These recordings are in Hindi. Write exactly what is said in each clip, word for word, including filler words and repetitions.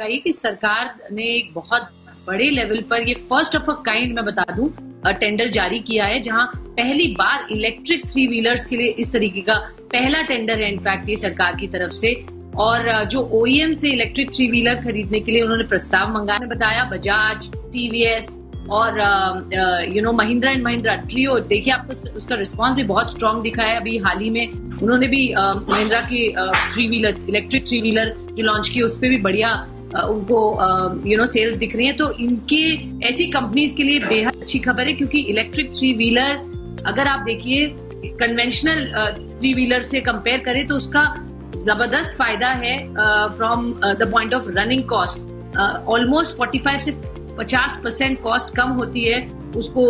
चाहिए कि सरकार ने एक बहुत बड़े लेवल पर ये फर्स्ट ऑफ अ काइंड, मैं बता दूं, टेंडर जारी किया है जहां पहली बार इलेक्ट्रिक थ्री व्हीलर्स के लिए इस तरीके का पहला टेंडर है इनफैक्ट ये सरकार की तरफ से। और जो ओ ई एम से इलेक्ट्रिक थ्री व्हीलर खरीदने के लिए उन्होंने प्रस्ताव मंगाया, बताया बजाज, टी वी एस और you know Mahindra and Mahindra Treo. देखिए आपको उसका रिस्पांस भी बहुत स्ट्रांग दिखा है। अभी हाल ही में उन्होंने भी महिंद्रा की three wheeler, electric three wheeler जो लॉन्च की उस पर भी बढ़िया उनको यू नो सेल्स दिख रही है। तो इनके ऐसी कंपनीज के लिए बेहद अच्छी खबर है, क्योंकि इलेक्ट्रिक थ्री व्हीलर अगर आप देखिए कन्वेंशनल थ्री व्हीलर से कंपेयर करें तो उसका जबरदस्त फायदा है from the point of running cost. Almost पैंतालीस से पचास परसेंट कॉस्ट कम होती है उसको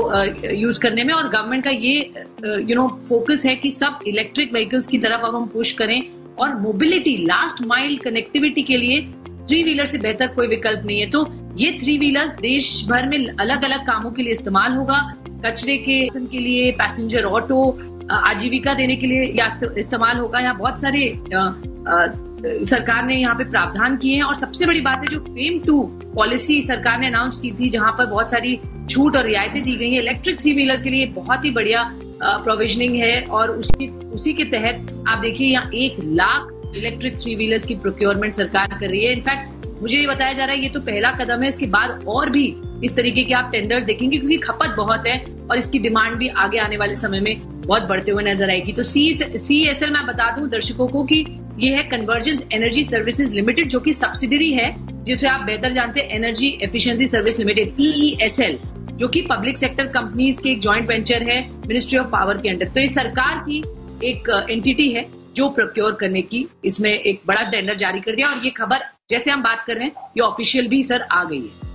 यूज uh, करने में। और गवर्नमेंट का ये यू नो फोकस है कि सब इलेक्ट्रिक व्हीकल्स की तरफ अब हम पुश करें। और मोबिलिटी, लास्ट माइल कनेक्टिविटी के लिए थ्री व्हीलर से बेहतर कोई विकल्प नहीं है। तो ये थ्री व्हीलर्स देश भर में अलग अलग कामों के लिए इस्तेमाल होगा, कचरे के के लिए, पैसेंजर ऑटो, आजीविका देने के लिए या इस्तेमाल होगा। यहाँ बहुत सारे आ, आ, सरकार ने यहाँ पे प्रावधान किए हैं। और सबसे बड़ी बात है जो फेम टू पॉलिसी सरकार ने अनाउंस की थी, जहां पर बहुत सारी छूट और रियायतें दी गई हैं इलेक्ट्रिक थ्री व्हीलर के लिए, बहुत ही बढ़िया प्रोविजनिंग है। और उसकी उसी के तहत आप देखिए यहाँ एक लाख इलेक्ट्रिक थ्री व्हीलर्स की प्रोक्योरमेंट सरकार कर रही है। इनफैक्ट मुझे ये बताया जा रहा है ये तो पहला कदम है, इसके बाद और भी इस तरीके के आप टेंडर्स देखेंगे, क्योंकि खपत बहुत है और इसकी डिमांड भी आगे आने वाले समय में बहुत बढ़ते हुए नजर आएगी। तो सी ई एस एल मैं बता दूं दर्शकों को कि ये है कन्वर्जेंस एनर्जी सर्विसेज लिमिटेड, जो कि सब्सिडरी है, जिसे आप बेहतर जानते हैं energy efficiency service limited E E S L, जो कि पब्लिक सेक्टर कंपनीज के एक जॉइंट वेंचर है मिनिस्ट्री ऑफ पावर के अंडर। तो ये सरकार की एक एंटिटी है जो प्रोक्योर करने की इसमें एक बड़ा टेंडर जारी कर दिया। और ये खबर जैसे हम बात कर रहे हैं ये ऑफिशियल भी सर आ गई है।